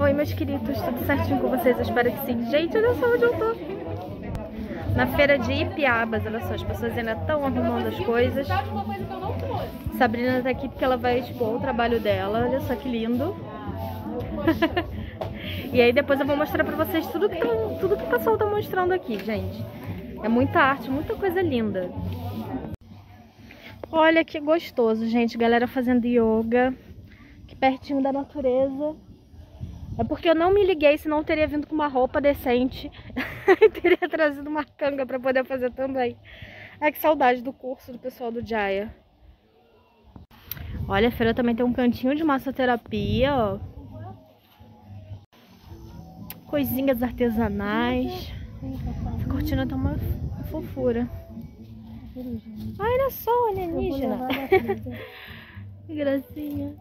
Oi, meus queridos, tudo certinho com vocês? Eu espero que sim. Gente, olha só onde eu tô. Na feira de Ipiabas, olha só, as pessoas ainda estão arrumando as coisas. Sabrina tá aqui porque ela vai expor o trabalho dela, olha só que lindo. E aí depois eu vou mostrar pra vocês tudo que o pessoal tá mostrando aqui, gente. É muita arte, muita coisa linda. Olha que gostoso, gente, galera fazendo yoga, aqui pertinho da natureza. É porque eu não me liguei, senão eu teria vindo com uma roupa decente e teria trazido uma canga pra poder fazer também. Ai, que saudade do curso do pessoal do Jaya. Olha, a feira também tem um cantinho de massoterapia, ó. Coisinhas artesanais. Essa cortina tá uma fofura. Ai, olha só, alienígena. Que gracinha.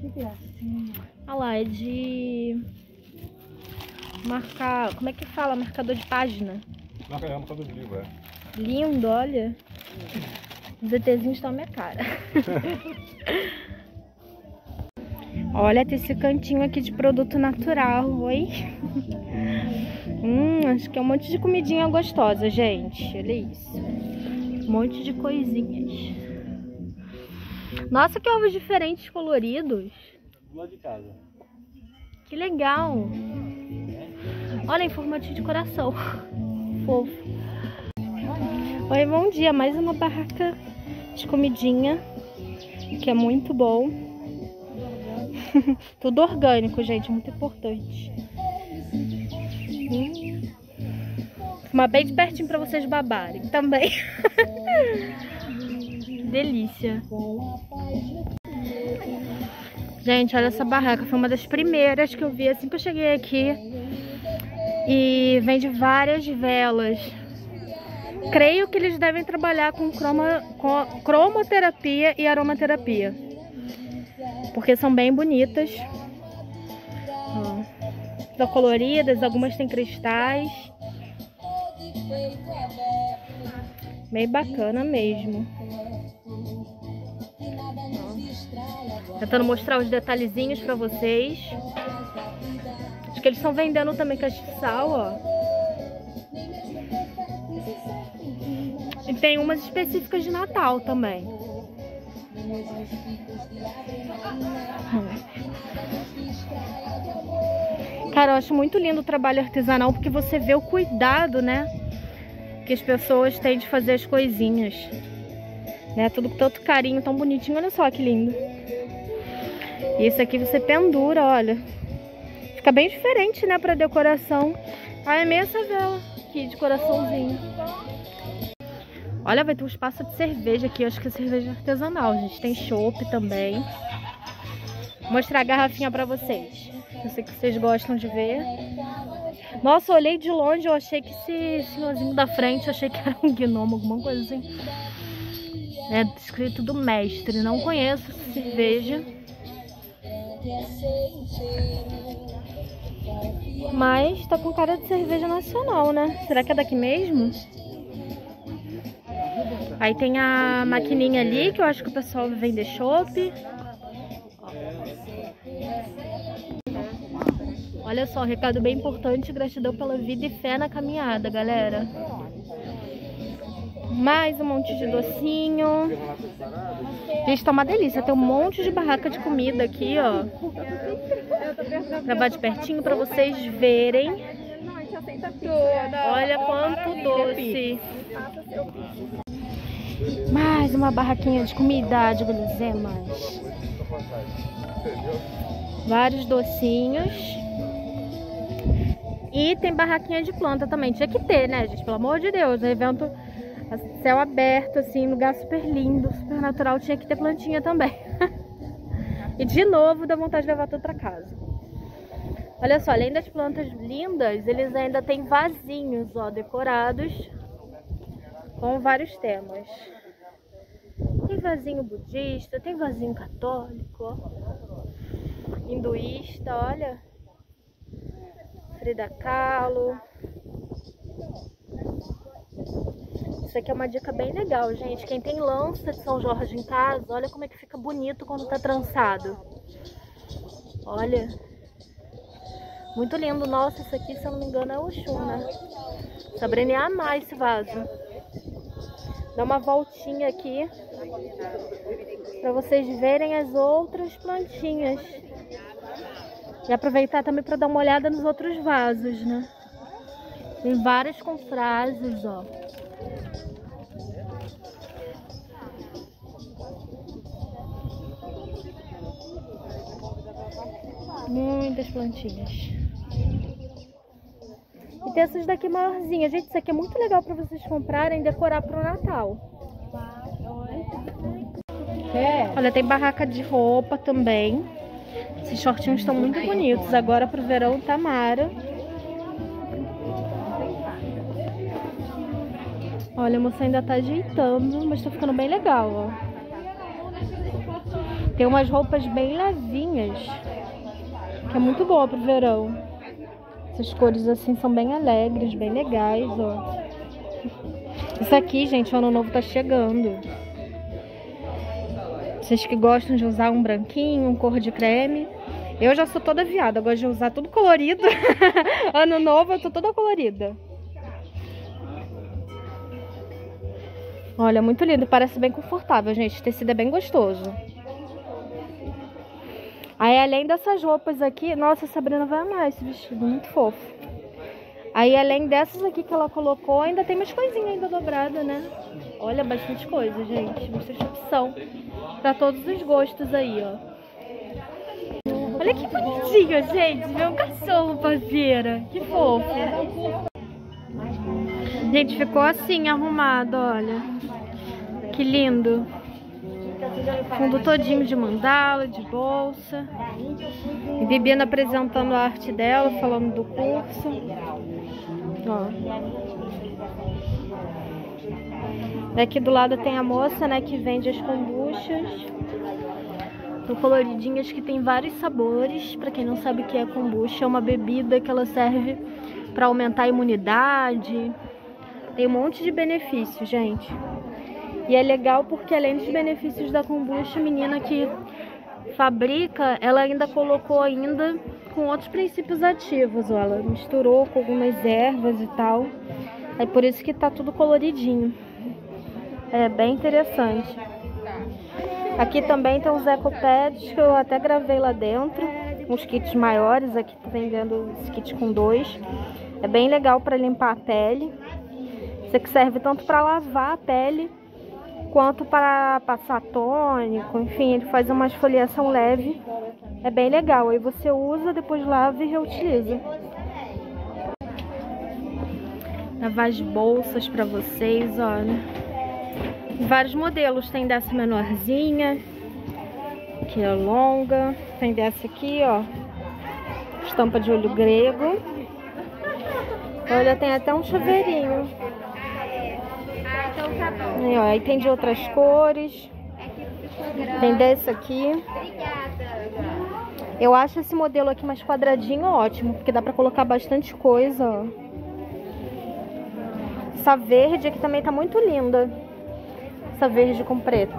Que gracinha. Olha lá, é de marcar... Como é que fala? Marcador de página. É marcador de livro, é. Lindo, olha. Os ETzinhos estão na minha cara. Olha, tem esse cantinho aqui de produto natural, oi. Acho que é um monte de comidinha gostosa, gente. Olha isso. Um monte de coisinhas. Nossa, que ovos diferentes coloridos. Do lado de casa. Que legal. Olha, em formato de coração. Fofo. Oi, bom dia. Mais uma barraca de comidinha, que é muito bom. Tudo orgânico, gente. Muito importante. Uma bem de pertinho pra vocês babarem também. Delícia. Gente, olha essa barraca. Foi uma das primeiras que eu vi assim que eu cheguei aqui. E vende várias velas. Creio que eles devem trabalhar com cromoterapia e aromaterapia. Porque são bem bonitas. São coloridas, algumas têm cristais. Bem bacana mesmo. Tentando mostrar os detalhezinhos pra vocês. Acho que eles estão vendendo também castiçal, ó. E tem umas específicas de Natal também. Cara, eu acho muito lindo o trabalho artesanal, porque você vê o cuidado, né, que as pessoas têm de fazer as coisinhas, né? Tudo com tanto carinho, tão bonitinho. Olha só que lindo. E esse aqui você pendura, olha. Fica bem diferente, né, pra decoração. Ah, é meio essa vela aqui, de coraçãozinho. Olha, vai ter um espaço de cerveja aqui. Eu acho que é cerveja artesanal, gente. Tem chopp também. Vou mostrar a garrafinha pra vocês. Eu sei que vocês gostam de ver. Nossa, eu olhei de longe, eu achei que esse senhorzinho da frente, eu achei que era um gnomo, alguma coisa assim. É escrito do mestre. Não conheço essa cerveja, mas tá com cara de cerveja nacional, né? Será que é daqui mesmo? Aí tem a maquininha ali, que eu acho que o pessoal vende chopp. Olha só, recado bem importante: gratidão pela vida e fé na caminhada, galera. Mais um monte de docinho. Gente, tá uma delícia. Tem um monte de barraca de comida aqui, ó. Vou gravar de pertinho pra vocês verem. Olha quanto doce. Mais uma barraquinha de comida, de guloseimas. Vários docinhos. E tem barraquinha de planta também. Tinha que ter, né, gente? Pelo amor de Deus. É evento... Céu aberto, assim, lugar super lindo, super natural, tinha que ter plantinha também. E de novo dá vontade de levar tudo pra casa. Olha só, além das plantas lindas, eles ainda tem vasinhos, ó, decorados com vários temas. Tem vasinho budista, tem vasinho católico, ó, hinduísta, olha. Frida Kahlo. Isso aqui é uma dica bem legal, gente. Quem tem lança de São Jorge em casa, olha como é que fica bonito quando tá trançado. Olha. Muito lindo. Nossa, isso aqui, se eu não me engano, é Oxum, né? Sabrina ia amar esse vaso. Dá uma voltinha aqui para vocês verem as outras plantinhas. E aproveitar também para dar uma olhada nos outros vasos, né? Tem várias com frases, ó. Muitas plantinhas. E tem essas daqui maiorzinhas. Gente, isso aqui é muito legal para vocês comprarem e decorar para o Natal. Olha, tem barraca de roupa também. Esses shortinhos estão muito bonitos. Agora pro verão tá mara. Olha, a moça ainda tá ajeitando, mas tá ficando bem legal, ó. Tem umas roupas bem levinhas, que é muito boa pro verão. Essas cores assim são bem alegres, bem legais, ó. Isso aqui, gente, o ano novo tá chegando. Vocês que gostam de usar um branquinho, um cor de creme. Eu já sou toda viada, eu gosto de usar tudo colorido. Ano novo eu tô toda colorida. Olha, muito lindo, parece bem confortável, gente. O tecido é bem gostoso. Aí, além dessas roupas aqui... Nossa, a Sabrina vai amar esse vestido, muito fofo. Aí, além dessas aqui que ela colocou, ainda tem umas coisinhas ainda dobradas, né? Olha, bastante coisa, gente. Bastante opção pra todos os gostos aí, ó. Olha que bonitinho, gente. Vê um cachorro, parceira. Que fofo. Gente, ficou assim, arrumado, olha. Que lindo. Fundo todinho de mandala, de bolsa. E Bibiana apresentando a arte dela, falando do curso. Ó. Daqui do lado tem a moça, né, que vende as kombuchas. São coloridinhas que tem vários sabores. Pra quem não sabe o que é kombucha, é uma bebida que ela serve pra aumentar a imunidade. Tem um monte de benefícios, gente. E é legal porque, além dos benefícios da kombucha, a menina que fabrica, ela ainda colocou ainda com outros princípios ativos. Ó. Ela misturou com algumas ervas e tal. É por isso que tá tudo coloridinho. É bem interessante. Aqui também tem os ecopads que eu até gravei lá dentro. Uns kits maiores. Aqui tá vendendo esse kit com 2. É bem legal para limpar a pele. Isso aqui serve tanto para lavar a pele, quanto para passar tônico, enfim, ele faz uma esfoliação leve. É bem legal, aí você usa, depois lava e reutiliza. Lavar as bolsas para vocês, olha. Vários modelos, tem dessa menorzinha, que é longa, tem dessa aqui, ó, estampa de olho grego. Olha, tem até um chuveirinho. E, ó, aí tem de outras cores. Tem desse aqui. Eu acho esse modelo aqui mais quadradinho ótimo, porque dá pra colocar bastante coisa, ó. Essa verde aqui também tá muito linda. Essa verde com preto.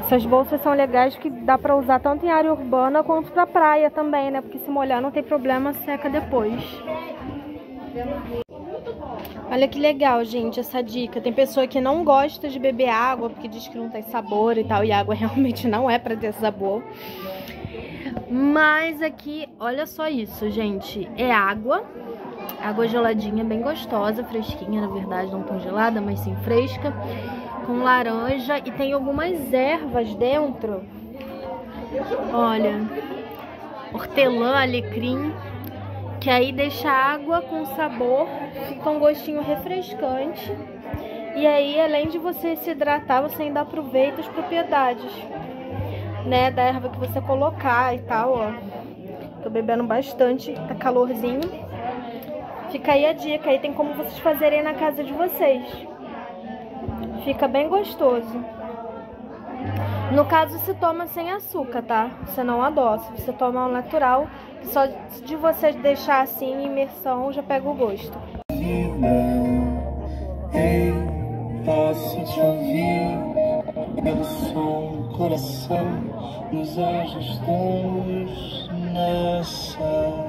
Essas bolsas são legais que dá pra usar tanto em área urbana quanto pra praia também, né? Porque se molhar não tem problema, seca depois. Olha que legal, gente, essa dica. Tem pessoa que não gosta de beber água porque diz que não tem sabor e tal. E água realmente não é pra ter sabor. Mas aqui, olha só isso, gente. É água. Água geladinha, bem gostosa, fresquinha, na verdade. Não congelada, mas sim fresca. Com laranja. E tem algumas ervas dentro. Olha. Hortelã, alecrim. Que aí deixa a água com sabor, fica um gostinho refrescante. E aí, além de você se hidratar, você ainda aproveita as propriedades, né, da erva que você colocar e tal, ó. Tô bebendo bastante, tá calorzinho. Fica aí a dica, aí tem como vocês fazerem na casa de vocês. Fica bem gostoso. No caso, se toma sem açúcar, tá? Você não adoça, você toma ao natural. Só de você deixar assim em imersão, já pega o gosto. Posso te ouvir pelo som, coração Pois nós estamos nessa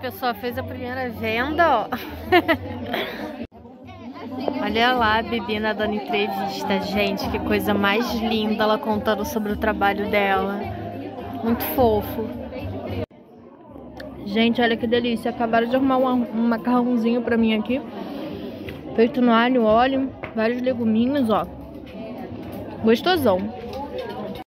pessoal, fez a primeira venda, ó. Olha lá a Bibiana dando entrevista, gente, que coisa mais linda, ela contando sobre o trabalho dela, muito fofo. Gente, olha que delícia, acabaram de arrumar um macarrãozinho pra mim aqui, feito no alho, óleo, vários leguminhos, ó, gostosão.